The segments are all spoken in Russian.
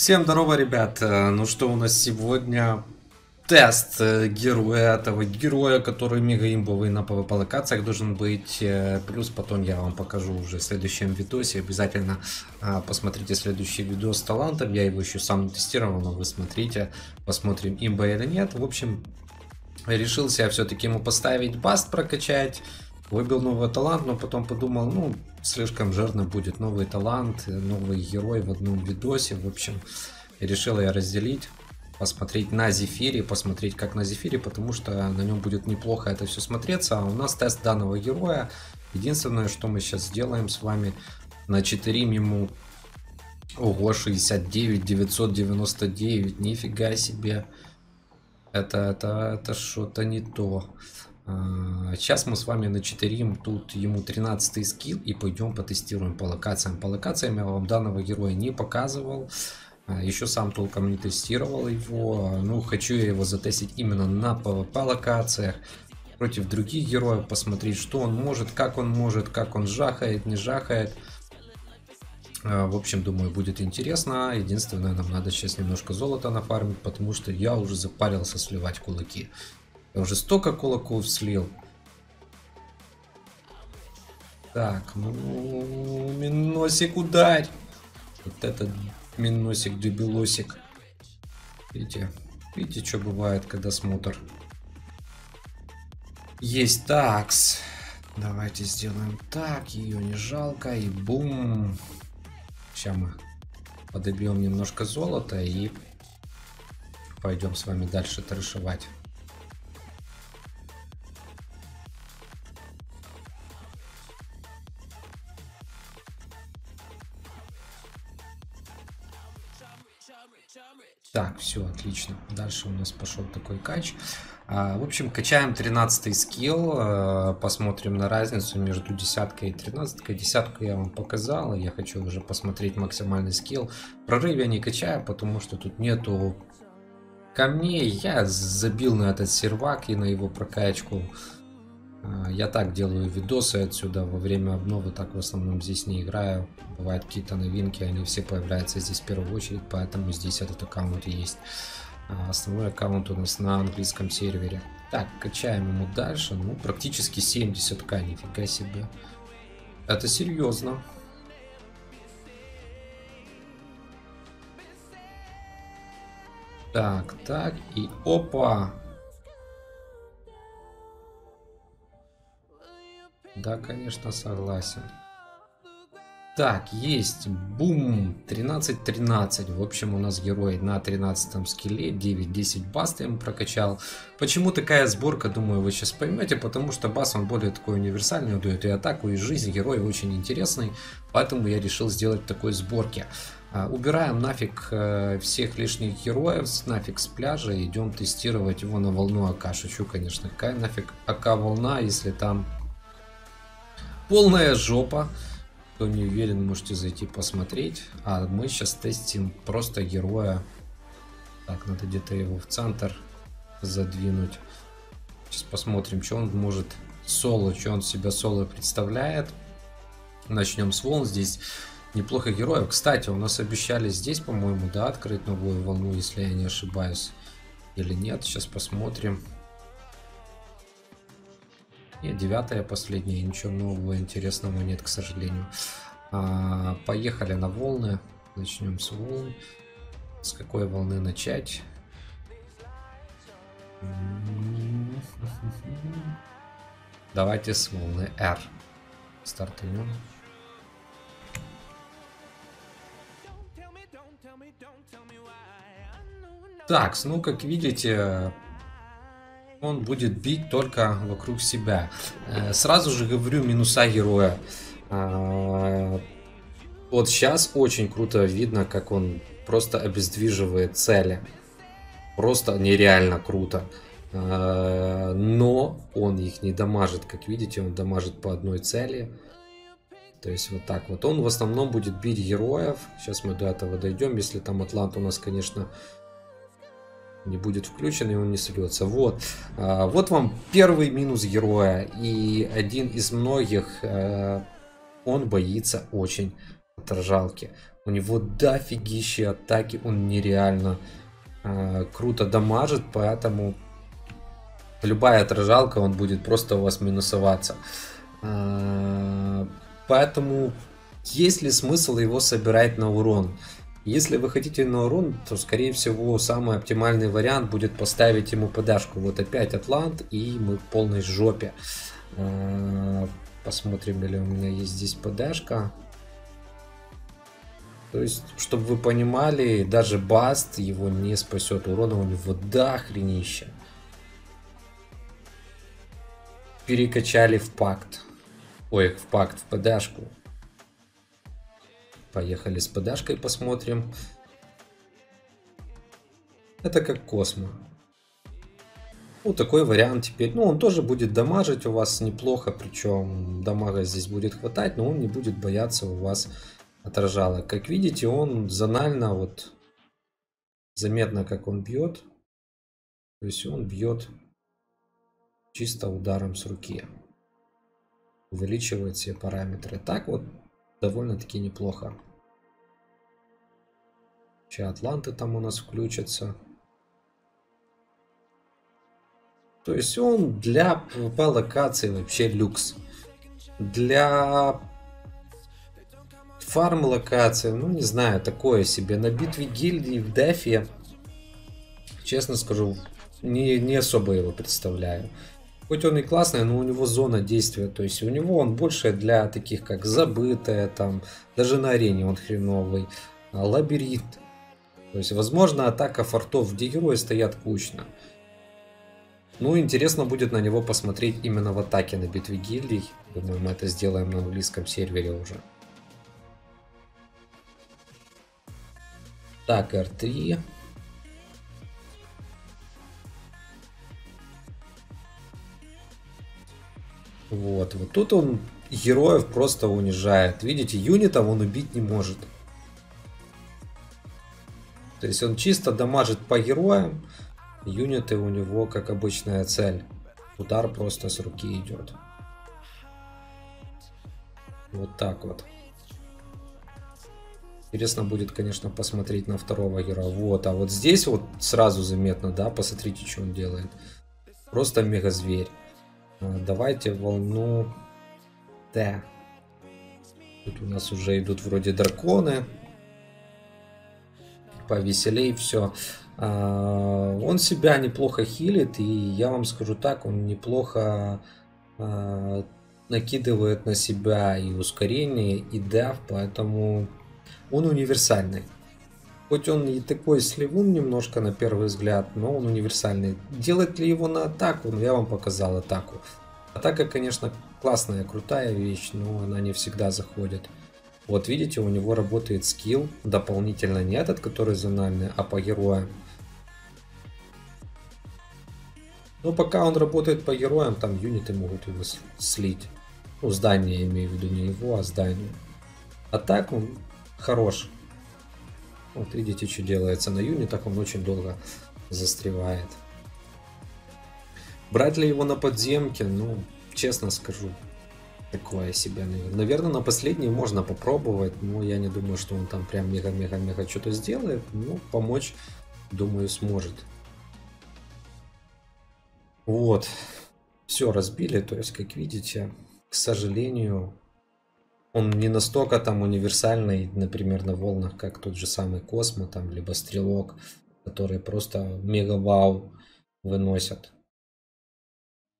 Всем здорово, ребят! Ну что, у нас сегодня тест героя, этого героя, который мегаимбовый на PvP локациях должен быть. Плюс потом я вам покажу уже в следующем видосе. Обязательно посмотрите следующий видос с талантом. Я его еще сам не тестировал, но вы смотрите, посмотрим, имба или нет. В общем, решился я все-таки ему поставить баст, прокачать. Выбил новый талант, но потом подумал, ну, слишком жирно будет новый талант, новый герой в одном видосе. В общем, решил я разделить, посмотреть на Зефире, посмотреть как на Зефире, потому что на нем будет неплохо это все смотреться. А у нас тест данного героя. Единственное, что мы сейчас сделаем с вами, на 4 ему, ого, 69 999, нифига себе. Это что-то не то. Сейчас мы с вами начитерим тут ему 13 скилл и пойдем потестируем по локациям. По локациям я вам данного героя не показывал, еще сам толком не тестировал его. Ну, хочу я его затестить именно на PvP локациях против других героев, посмотреть, что он может, как он жахает, не жахает. В общем, думаю, будет интересно. Единственное, нам надо сейчас немножко золота нафармить, потому что я уже запарился сливать кулаки. Я уже столько кулаков слил. Так, ну, миносик ударь. Вот этот миносик, дебилосик. Видите, что бывает, когда смотр. Есть такс. Давайте сделаем так, ее не жалко. И бум. Сейчас мы подобьем немножко золота и пойдем с вами дальше трешевать. Так, все отлично. Дальше у нас пошел такой кач. В общем, качаем 13 скилл. Посмотрим на разницу между десяткой и 13. Десятку я вам показал. Я хочу уже посмотреть максимальный скилл. Прорыв я не качаю, потому что тут нету камней. Я забил на этот сервак и на его прокачку. Я так делаю видосы отсюда во время обновы, так в основном здесь не играю. Бывают какие-то новинки, они все появляются здесь в первую очередь, поэтому здесь этот аккаунт и есть. Основной аккаунт у нас на английском сервере. Так, качаем ему дальше, ну практически 70к, нифига себе. Это серьезно. Так, и опа! Да, конечно, согласен. Так, есть. Бум. 13-13. В общем, у нас герой на 13 скилле. 9-10 баст я ему прокачал. Почему такая сборка, думаю, вы сейчас поймете. Потому что баст, он более такой универсальный. Он дает и атаку, и жизнь. Герой очень интересный. Поэтому я решил сделать такой сборки. Убираем нафиг всех лишних героев, нафиг с пляжа. Идем тестировать его на волну АК. Шучу, конечно. Какая нафиг АК-волна, если там... полная жопа. Кто не уверен, можете зайти посмотреть. А мы сейчас тестим просто героя. Так, надо где-то его в центр задвинуть. Сейчас посмотрим, что он может соло, что он себя соло представляет. Начнем с волн. Здесь неплохо героев. Кстати, у нас обещали здесь, по-моему, да, открыть новую волну, если я не ошибаюсь. Или нет, сейчас посмотрим. И 9-я последняя, ничего нового интересного нет, к сожалению. Поехали на волны. Начнем с волн. С какой волны начать? Давайте с волны R. Стартуем. Так, ну как видите... он будет бить только вокруг себя. Сразу же говорю минуса героя. Вот сейчас очень круто видно, как он просто обездвиживает цели. Просто нереально круто. Но он их не дамажит. Как видите, он дамажит по одной цели. То есть вот так вот. Он в основном будет бить героев. Сейчас мы до этого дойдем. Если там Атлант у нас, конечно... не будет включен и он не сольется. Вот, вот вам первый минус героя и один из многих. Он боится очень отражалки. У него дофигищи атаки, он нереально круто дамажит, поэтому любая отражалка, он будет просто у вас минусоваться. Поэтому есть ли смысл его собирать на урон? Если вы хотите на урон, то скорее всего самый оптимальный вариант будет поставить ему подашку. Вот опять Атлант, и мы в полной жопе. Посмотрим, или у меня есть здесь подашка. То есть, чтобы вы понимали, даже Баст его не спасет. Урона у него дохренища. Перекачали в пакт. Ой, в пакт, в подашку. Поехали с подашкой, посмотрим. Это как Космо. Вот такой вариант теперь. Ну, он тоже будет дамажить у вас неплохо. Причем дамага здесь будет хватать, но он не будет бояться у вас отражалок. Как видите, он зонально, вот заметно, как он бьет. То есть он бьет чисто ударом с руки. Увеличивает все параметры. Так вот. Довольно-таки неплохо. Сейчас Атланты там у нас включатся. То есть он для ПВП локации вообще люкс. Для фарм локации, ну не знаю, такое себе. На битве гильдии в дефе, честно скажу, не особо его представляю. Хоть он и классный, но у него зона действия, то есть у него он больше для таких, как Забытая, там, даже на арене он хреновый, Лабиринт, то есть, возможно, атака фортов, где герои стоят кучно. Ну, интересно будет на него посмотреть именно в атаке на битве гильдий, думаю, мы это сделаем на английском сервере уже. Так, R3. Вот тут он героев просто унижает. Видите, юнитов он убить не может. То есть он чисто дамажит по героям. Юниты у него, как обычная цель. Удар просто с руки идет. Вот так вот. Интересно будет, конечно, посмотреть на второго героя. Вот, а вот здесь вот сразу заметно, да, посмотрите, что он делает. Просто мега зверь. Давайте волну Т. Тут у нас уже идут вроде драконы. Повеселей все. Он себя неплохо хилит. И я вам скажу так, он неплохо накидывает на себя и ускорение, и деф. Поэтому он универсальный. Хоть он и такой сливун немножко на первый взгляд, но он универсальный. Делать ли его на атаку? Ну, я вам показал атаку. Атака, конечно, классная, крутая вещь, но она не всегда заходит. Вот видите, у него работает скилл. Дополнительно не этот, который зональный, а по героям. Но пока он работает по героям, там юниты могут его слить. Ну, здание, я имею в виду, не его, а здание. А так он хорош. Вот видите, что делается на юне, так он очень долго застревает. Брать ли его на подземке? Ну, честно скажу, такое себе. Наверное, на последний можно попробовать, но я не думаю, что он там прям мега-мега-мега что-то сделает. Но помочь, думаю, сможет. Вот. Все разбили, то есть, как видите, к сожалению... Он не настолько там универсальный, например, на волнах, как тот же самый Космо, там, либо Стрелок, которые просто мега-вау выносят.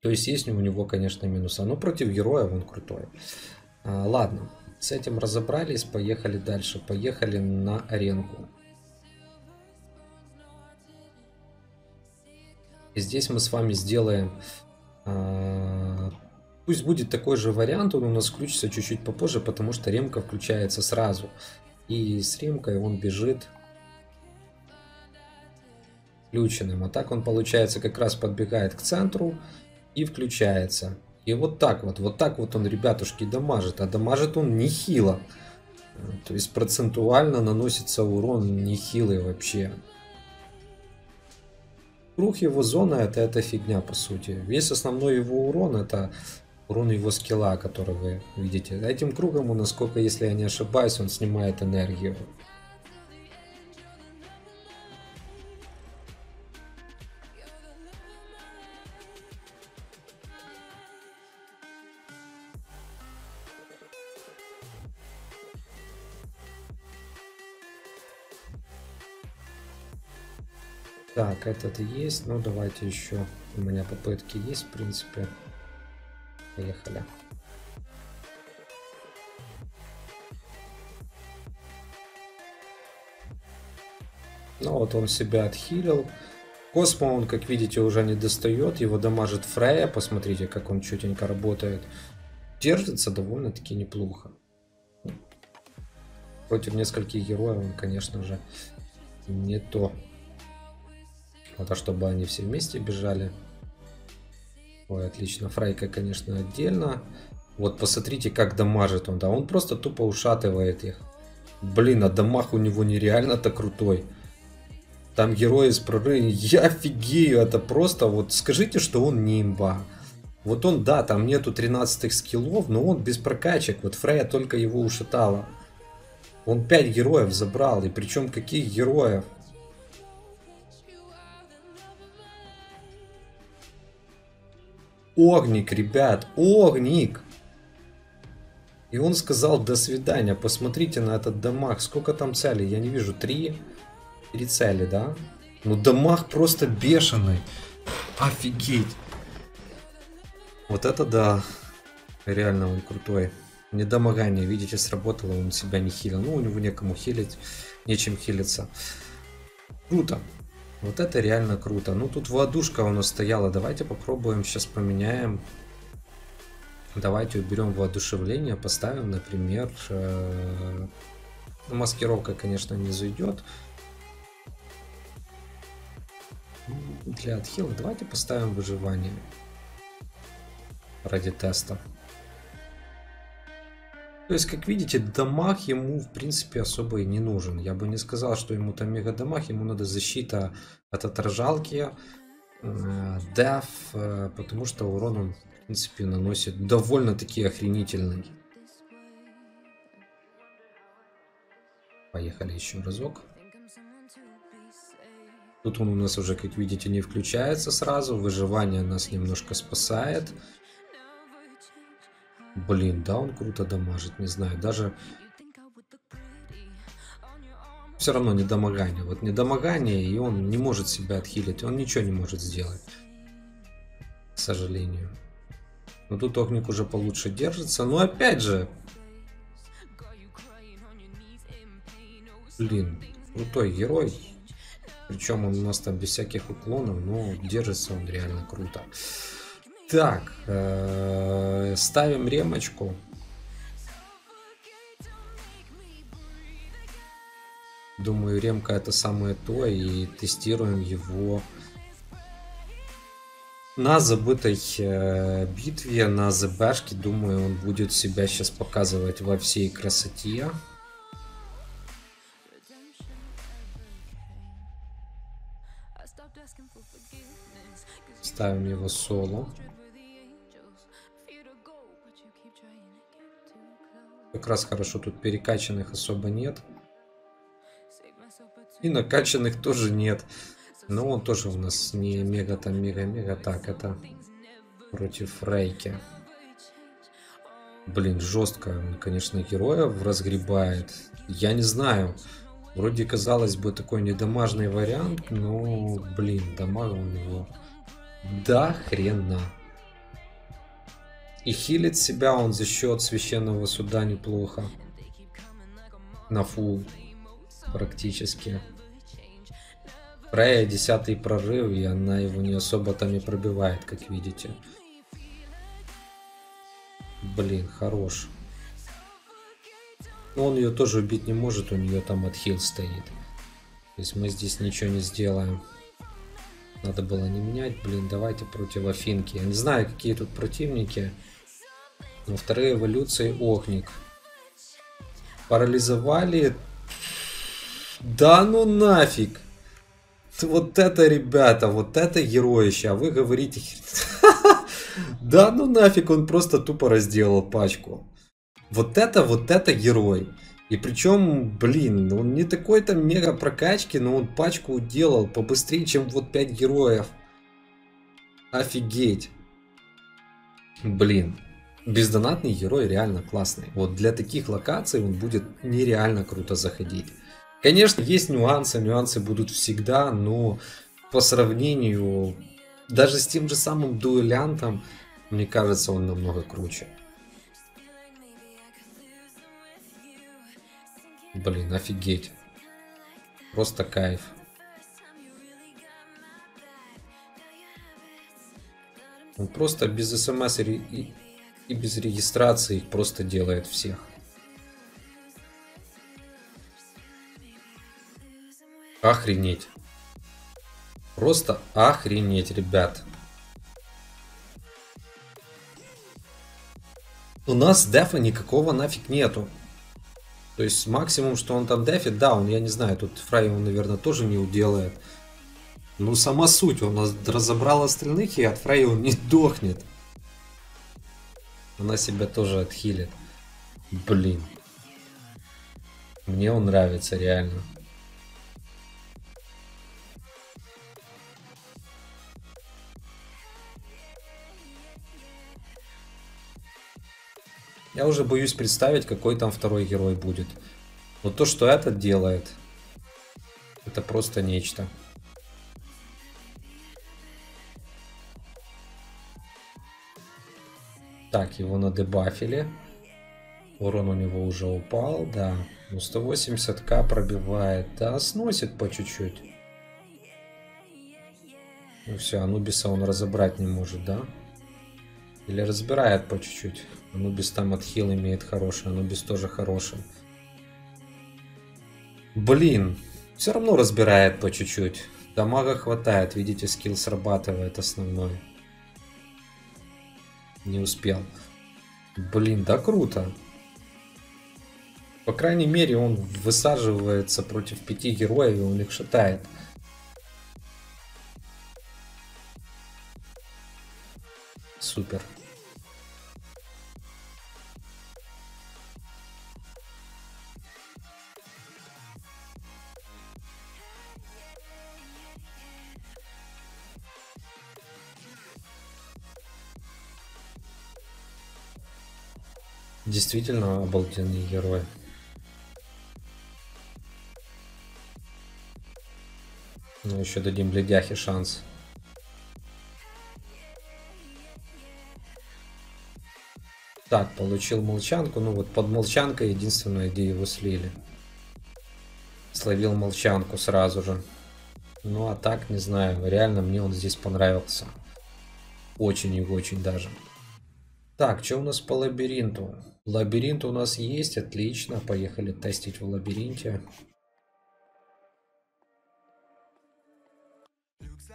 То есть есть у него, конечно, минуса, но против героя он крутой. Ладно, с этим разобрались, поехали дальше, поехали на аренку. И здесь мы с вами сделаем... Пусть будет такой же вариант, он у нас включится чуть-чуть попозже, потому что ремка включается сразу. И с ремкой он бежит включенным. А так он, получается, как раз подбегает к центру и включается. И вот так вот он, ребятушки, дамажит. А дамажит он нехило. То есть процентуально наносится урон нехилый вообще. Круг его зоны это фигня, по сути. Весь основной его урон это... урон его скилла, который вы видите. Этим кругом, насколько, если я не ошибаюсь, он снимает энергию. Так, этот есть, ну давайте еще, у меня попытки есть, в принципе. Поехали. Ну вот он себя отхилил. Космо он, как видите, уже не достает, его дамажит Фрейя, посмотрите, как он чутенько работает. Держится довольно-таки неплохо. Против нескольких героев он, конечно же, не то. Вот, а чтобы они все вместе бежали. Ой, отлично. Фрейка, конечно, отдельно. Вот, посмотрите, как дамажит он. Да, он просто тупо ушатывает их. Блин, а дамаг у него нереально-то крутой. Там герои из прорыва. Я офигею, это просто... Вот скажите, что он не имба. Вот он, да, там нету 13-х скиллов, но он без прокачек. Вот Фрейя только его ушатала. Он 5 героев забрал. И причем каких героев? Огник, ребят, огник. И он сказал до свидания. Посмотрите на этот дамаг. Сколько там целей? Я не вижу. 3 цели, да? Ну дамаг просто бешеный. Офигеть. Вот это да. Реально он крутой. Недомогание, видите, сработало. Он себя не хилил. Ну у него некому хилить. Нечем хилиться. Круто. Вот это реально круто. Ну тут водушка у нас стояла. Давайте попробуем, сейчас поменяем. Давайте уберем воодушевление, поставим, например, маскировка, конечно, не зайдет. Для отхила давайте поставим выживание. Ради теста. То есть, как видите, дамаг ему, в принципе, особо и не нужен. Я бы не сказал, что ему там мега дамаг, ему надо защита от отражалки, деф, потому что урон он, в принципе, наносит довольно-таки охренительный. Поехали еще разок. Тут он у нас уже, как видите, не включается сразу, выживание нас немножко спасает. Блин, да, он круто дамажит, не знаю, даже все равно недомогание. Вот недомогание, и он не может себя отхилить, он ничего не может сделать, к сожалению. Но тут огник уже получше держится, но опять же, блин, крутой герой, причем он у нас там без всяких уклонов, но держится он реально круто. Так, ставим ремочку. Думаю, ремка это самое то, и тестируем его на забытой битве, на ЗБшке. Думаю, он будет себя сейчас показывать во всей красоте. Ставим его соло. Как раз хорошо, тут перекачанных особо нет. И накачанных тоже нет. Но он тоже у нас не мега там мега-мега. Так, это против Фрейки. Блин, жестко он, конечно, героев разгребает. Я не знаю. Вроде, казалось бы, такой недамажный вариант. Но, блин, дамага у него до хрена. И хилит себя он за счет священного суда неплохо. На фул практически. Фрейя 10-й прорыв, и она его не особо там и пробивает, как видите. Блин, хорош. Но он ее тоже убить не может, у нее там отхил стоит. То есть мы здесь ничего не сделаем. Надо было не менять. Блин, давайте против Афинки. Я не знаю, какие тут противники. Но второй эволюции огник. Парализовали. Да ну нафиг. Вот это, ребята, вот это героище. А вы говорите... Да ну нафиг, он просто тупо разделал пачку. Вот это герой. И причем, блин, он не такой там мега прокачки, но он пачку делал побыстрее, чем вот 5 героев. Офигеть. Блин. Бездонатный герой реально классный. Вот для таких локаций он будет нереально круто заходить. Конечно, есть нюансы, нюансы будут всегда, но по сравнению даже с тем же самым дуэлянтом, мне кажется, он намного круче. Блин, офигеть. Просто кайф. Он просто без смс и без регистрации просто делает всех. Охренеть. Просто охренеть, ребят. У нас дефа никакого нафиг нету. То есть максимум, что он там дефит, да, он, я не знаю, тут фрейю он, наверное, тоже не уделает. Ну, сама суть, он разобрал остальных, и от фрейю он не дохнет. Она себя тоже отхилит. Блин. Мне он нравится, реально. Я уже боюсь представить, какой там второй герой будет. Но то, что этот делает, это просто нечто. Так, его надебафили. Урон у него уже упал, да. Ну, 180к пробивает. Да, сносит по чуть-чуть. Ну все, Анубиса он разобрать не может, да? Или разбирает по чуть-чуть. Анубис там отхил имеет хороший. Анубис тоже хороший. Блин. Все равно разбирает по чуть-чуть. Дамага хватает. Видите, скилл срабатывает основной. Не успел. Блин, да круто. По крайней мере, он высаживается против 5 героев, и он их шатает. Супер. Действительно обалденный герой. Ну, еще дадим бледяхе шанс. Так, получил молчанку. Ну вот под молчанкой единственное, где его слили. Словил молчанку сразу же. Ну а так, не знаю. Реально мне он здесь понравился. Очень и очень даже. Так, что у нас по лабиринту? Лабиринт у нас есть, отлично. Поехали тестить в лабиринте.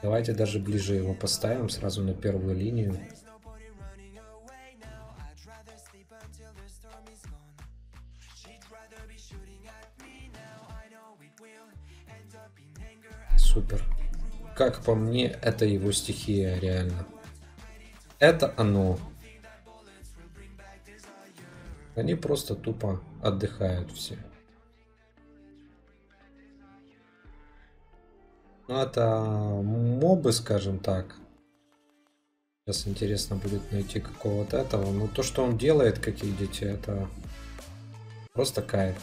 Давайте даже ближе его поставим, сразу на первую линию. Супер. Как по мне, это его стихия, реально. Это оно. Они просто тупо отдыхают все. Ну, это мобы, скажем так. Сейчас интересно будет найти какого-то этого. Но то, что он делает, как видите, это просто кайф.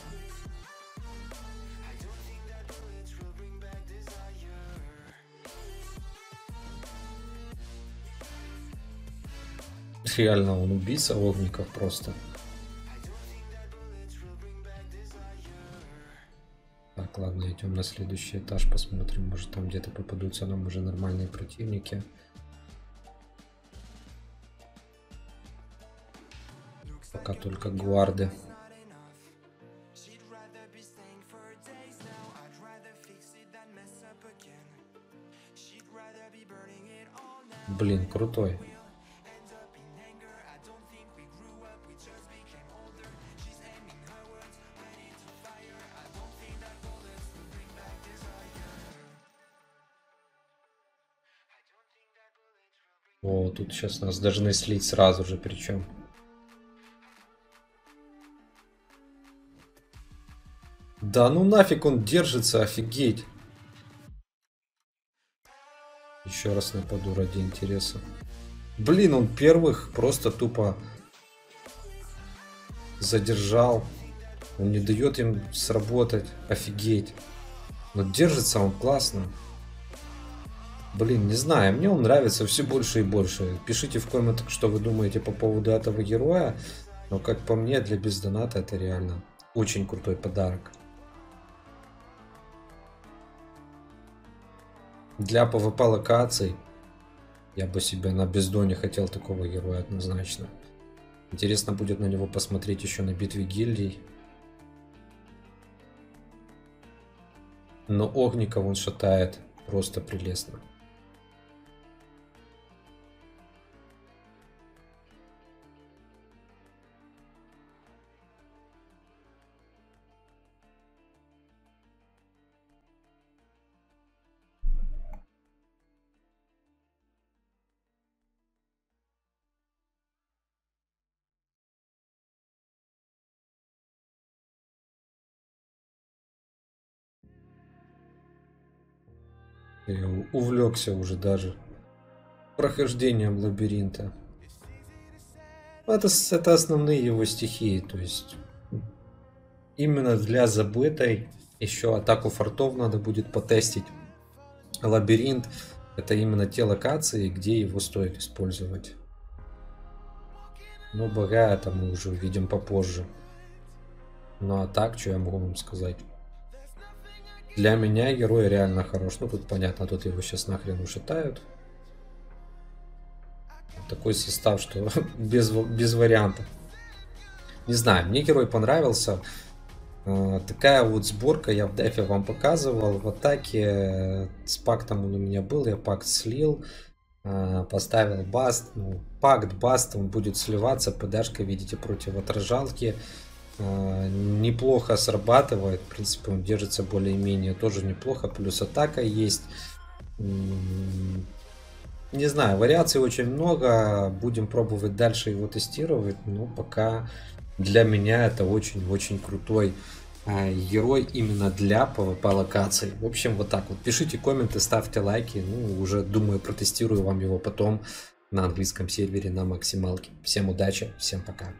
Реально, он убийца огнекрылов просто. Ладно, идем на следующий этаж, посмотрим, может там где-то попадутся нам уже нормальные противники. Пока только гварды. Блин, крутой. О, тут сейчас нас должны слить сразу же, причем. Да ну нафиг он держится, офигеть. Еще раз нападу ради интереса. Блин, он первых просто тупо задержал. Он не дает им сработать. Офигеть. Но держится он классно. Блин, не знаю, мне он нравится все больше и больше. Пишите в комментах, что вы думаете по поводу этого героя. Но как по мне, для бездоната это реально очень крутой подарок. Для ПВП локаций я бы себе на бездоне хотел такого героя однозначно. Интересно будет на него посмотреть еще на битве гильдий. Но Огника он шатает просто прелестно. Я увлекся уже даже прохождением лабиринта. Это основные его стихии, то есть именно для забытой еще атаку фортов надо будет потестить. Лабиринт — это именно те локации, где его стоит использовать. Но бога это мы уже увидим попозже. Ну а так, что я могу вам сказать? Для меня герой реально хорош. Ну тут понятно, тут его сейчас нахрен ушатают. Такой состав, что без вариантов. Не знаю, мне герой понравился. Такая вот сборка, я в дефе вам показывал. В атаке с пактом он у меня был, я пакт слил. Поставил баст. Ну, пакт, баст, он будет сливаться. ПДшка, видите, против отражалки. Неплохо срабатывает, в принципе, он держится более-менее тоже неплохо, плюс атака есть. Не знаю, вариаций очень много, будем пробовать дальше его тестировать, но пока для меня это очень-очень крутой герой именно для PvP локаций. В общем, вот так вот, пишите комменты, ставьте лайки, ну, уже, думаю, протестирую вам его потом на английском сервере на максималке. Всем удачи, всем пока.